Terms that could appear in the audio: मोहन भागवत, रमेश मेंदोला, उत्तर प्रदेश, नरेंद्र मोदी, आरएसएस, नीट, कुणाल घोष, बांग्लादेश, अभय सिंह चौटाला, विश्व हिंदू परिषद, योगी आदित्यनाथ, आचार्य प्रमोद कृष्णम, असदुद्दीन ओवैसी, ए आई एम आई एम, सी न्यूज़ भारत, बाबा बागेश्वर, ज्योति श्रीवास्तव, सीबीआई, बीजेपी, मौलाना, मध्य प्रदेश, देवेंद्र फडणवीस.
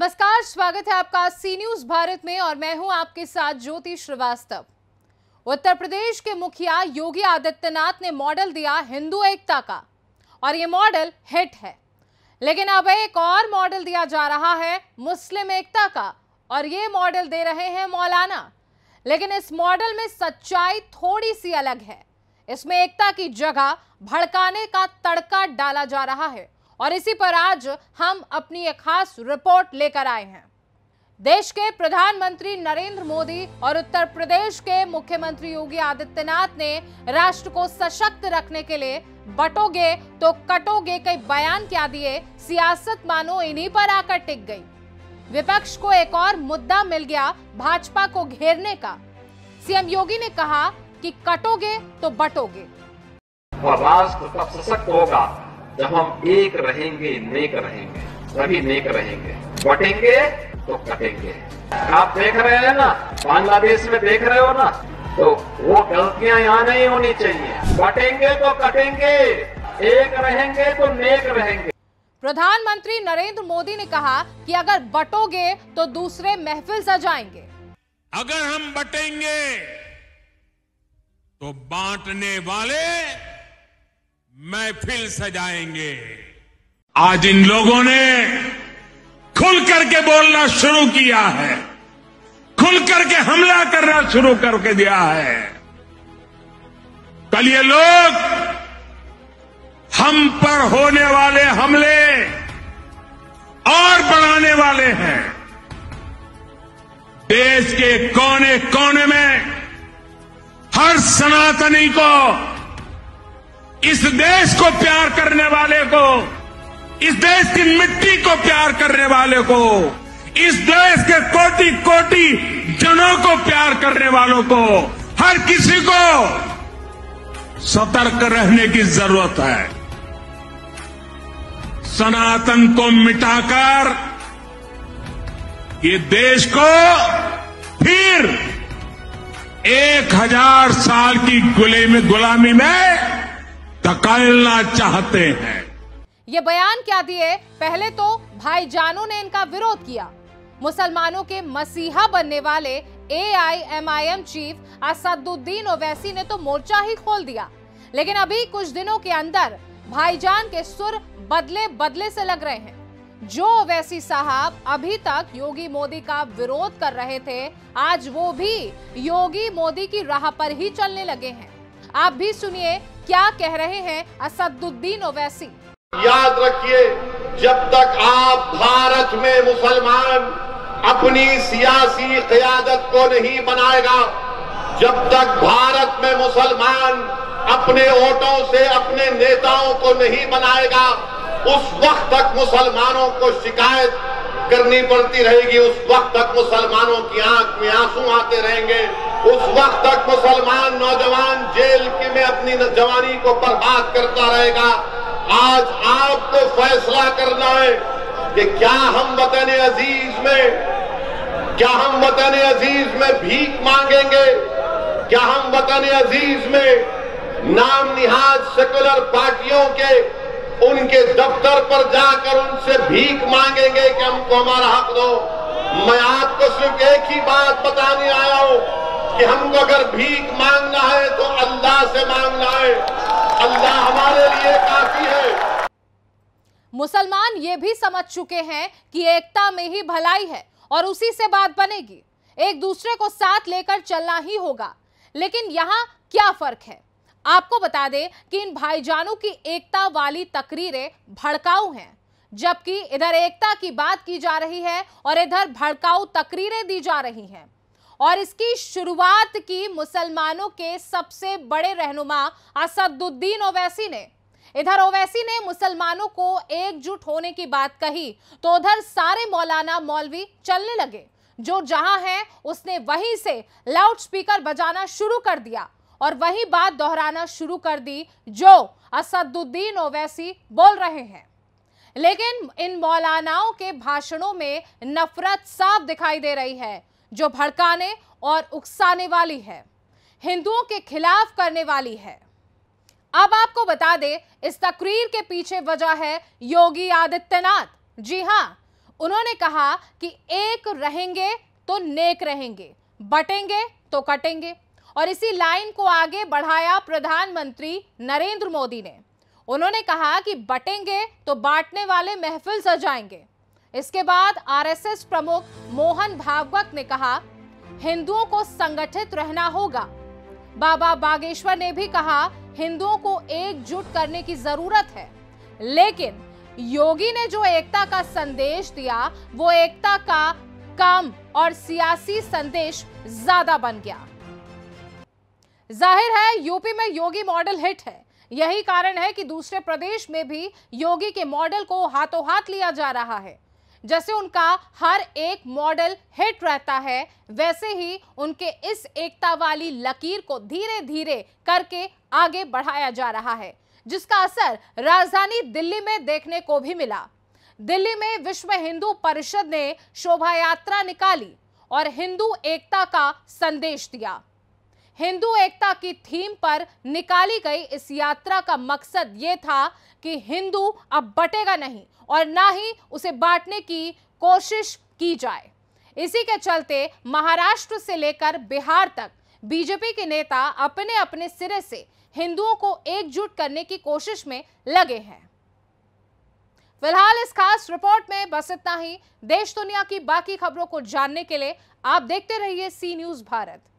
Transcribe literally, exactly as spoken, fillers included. नमस्कार, स्वागत है आपका सी न्यूज़ भारत में और मैं हूं आपके साथ ज्योति श्रीवास्तव। उत्तर प्रदेश के मुखिया योगी आदित्यनाथ ने मॉडल दिया हिंदू एकता का और ये मॉडल हिट है, लेकिन अब एक और मॉडल दिया जा रहा है मुस्लिम एकता का और ये मॉडल दे रहे हैं मौलाना। लेकिन इस मॉडल में सच्चाई थोड़ी सी अलग है। इसमें एकता की जगह भड़काने का तड़का डाला जा रहा है और इसी पर आज हम अपनी एक खास रिपोर्ट लेकर आए हैं। देश के प्रधानमंत्री नरेंद्र मोदी और उत्तर प्रदेश के मुख्यमंत्री योगी आदित्यनाथ ने राष्ट्र को सशक्त रखने के लिए बटोगे तो कटोगे कई बयान क्या दिए, सियासत मानो इन्हीं पर आकर टिक गई। विपक्ष को एक और मुद्दा मिल गया भाजपा को घेरने का। सीएम योगी ने कहा कि कटोगे तो बटोगे और राष्ट्र तब सशक्त होगा जब हम एक रहेंगे, नेक रहेंगे, सभी नेक रहेंगे। बटेंगे तो कटेंगे। आप देख रहे हैं ना, बांग्लादेश में देख रहे हो ना, तो वो गलतियां यहाँ नहीं होनी चाहिए। बटेंगे तो कटेंगे, एक रहेंगे तो नेक रहेंगे। प्रधानमंत्री नरेंद्र मोदी ने कहा कि अगर बटोगे तो दूसरे महफिल सजाएंगे। अगर हम बटेंगे तो बांटने वाले महफिल सजाएंगे। आज इन लोगों ने खुल करके बोलना शुरू किया है, खुल करके हमला करना शुरू करके दिया है। कल ये लोग हम पर होने वाले हमले और बढ़ाने वाले हैं। देश के कोने कोने में हर सनातनी को, इस देश को प्यार करने वाले को, इस देश की मिट्टी को प्यार करने वाले को, इस देश के कोटि कोटि जनों को प्यार करने वालों को, हर किसी को सतर्क रहने की जरूरत है। सनातन को मिटाकर ये देश को फिर एक हजार साल की गुलामी गुलामी में धकेलना चाहते हैं। ये बयान क्या दिए, पहले तो भाईजानों ने इनका विरोध किया। मुसलमानों के मसीहा बनने वाले ए आई एम आई एम chief असदुद्दीन ओवैसी ने तो मोर्चा ही खोल दिया, लेकिन अभी कुछ दिनों के अंदर भाईजान के सुर बदले बदले से लग रहे हैं। जो ओवैसी साहब अभी तक योगी मोदी का विरोध कर रहे थे, आज वो भी योगी मोदी की राह पर ही चलने लगे हैं। आप भी सुनिए क्या कह रहे हैं असदुद्दीन ओवैसी। याद रखिए, जब तक आप भारत में मुसलमान अपनी सियासी क़यादत को नहीं बनाएगा, जब तक भारत में मुसलमान अपने वोटों से अपने नेताओं को नहीं बनाएगा, उस वक्त तक मुसलमानों को शिकायत करनी पड़ती रहेगी। उस वक्त तक मुसलमानों की आंख में आंसू आते रहेंगे। उस वक्त तक मुसलमान नौजवान जेल के में अपनी जवानी को बर्बाद करता रहेगा। आज आपको फैसला करना है कि क्या हम वतन अजीज में क्या हम वतन अजीज में भीख मांगेंगे? क्या हम वतन अजीज में नाम निहाद सेकुलर पार्टियों के उनके दफ्तर पर जाकर उनसे भीख मांगेंगे कि हमको हमारा हक दो? मैं आपको सिर्फ एक ही बात बताने आया हूं कि हमको अगर भीख मांगना है तो अल्लाह से मांगना है। अल्लाह हमारे लिए काफी है। मुसलमान ये भी समझ चुके हैं कि एकता में ही भलाई है और उसी से बात बनेगी, एक दूसरे को साथ लेकर चलना ही होगा। लेकिन यहाँ क्या फर्क है? आपको बता दें कि इन भाईजानों की एकता वाली तकरीरें भड़काऊ हैं, जबकि इधर एकता की बात की जा रही है और इधर भड़काऊ तकरीरें दी जा रही हैं। और इसकी शुरुआत की मुसलमानों के सबसे बड़े रहनुमा असदुद्दीन ओवैसी ने। इधर ओवैसी ने मुसलमानों को एकजुट होने की बात कही तो उधर सारे मौलाना मौलवी चलने लगे। जो जहां है उसने वहीं से लाउड स्पीकर बजाना शुरू कर दिया और वही बात दोहराना शुरू कर दी जो असदुद्दीन ओवैसी बोल रहे हैं। लेकिन इन मौलानाओं के भाषणों में नफरत साफ दिखाई दे रही है, जो भड़काने और उकसाने वाली है, हिंदुओं के खिलाफ करने वाली है। अब आपको बता दें, इस तकरीर के पीछे वजह है योगी आदित्यनाथ। जी हां, उन्होंने कहा कि एक रहेंगे तो नेक रहेंगे, बटेंगे तो कटेंगे। और इसी लाइन को आगे बढ़ाया प्रधानमंत्री नरेंद्र मोदी ने। उन्होंने कहा कि बटेंगे तो बांटने वाले महफिल सजाएंगे। इसके बाद आरएसएस प्रमुख मोहन भागवत ने कहा, हिंदुओं को संगठित रहना होगा। बाबा बागेश्वर ने भी कहा, हिंदुओं को एकजुट करने की जरूरत है। लेकिन योगी ने जो एकता का संदेश दिया वो एकता का काम और सियासी संदेश ज्यादा बन गया। जाहिर है यूपी में योगी मॉडल हिट है, यही कारण है कि दूसरे प्रदेश में भी योगी के मॉडल को हाथों हाथ लिया जा रहा है। जैसे उनका हर एक मॉडल हिट रहता है, वैसे ही उनके इस एकता वाली लकीर को धीरे धीरे करके आगे बढ़ाया जा रहा है, जिसका असर राजधानी दिल्ली में देखने को भी मिला। दिल्ली में विश्व हिंदू परिषद ने शोभा यात्रा निकाली और हिंदू एकता का संदेश दिया। हिंदू एकता की थीम पर निकाली गई इस यात्रा का मकसद ये था कि हिंदू अब बटेगा नहीं और ना ही उसे बांटने की कोशिश की जाए। इसी के चलते महाराष्ट्र से लेकर बिहार तक बीजेपी के नेता अपने अपने सिरे से हिंदुओं को एकजुट करने की कोशिश में लगे हैं। फिलहाल इस खास रिपोर्ट में बस इतना ही। देश दुनिया की बाकी खबरों को जानने के लिए आप देखते रहिए सी न्यूज़ भारत।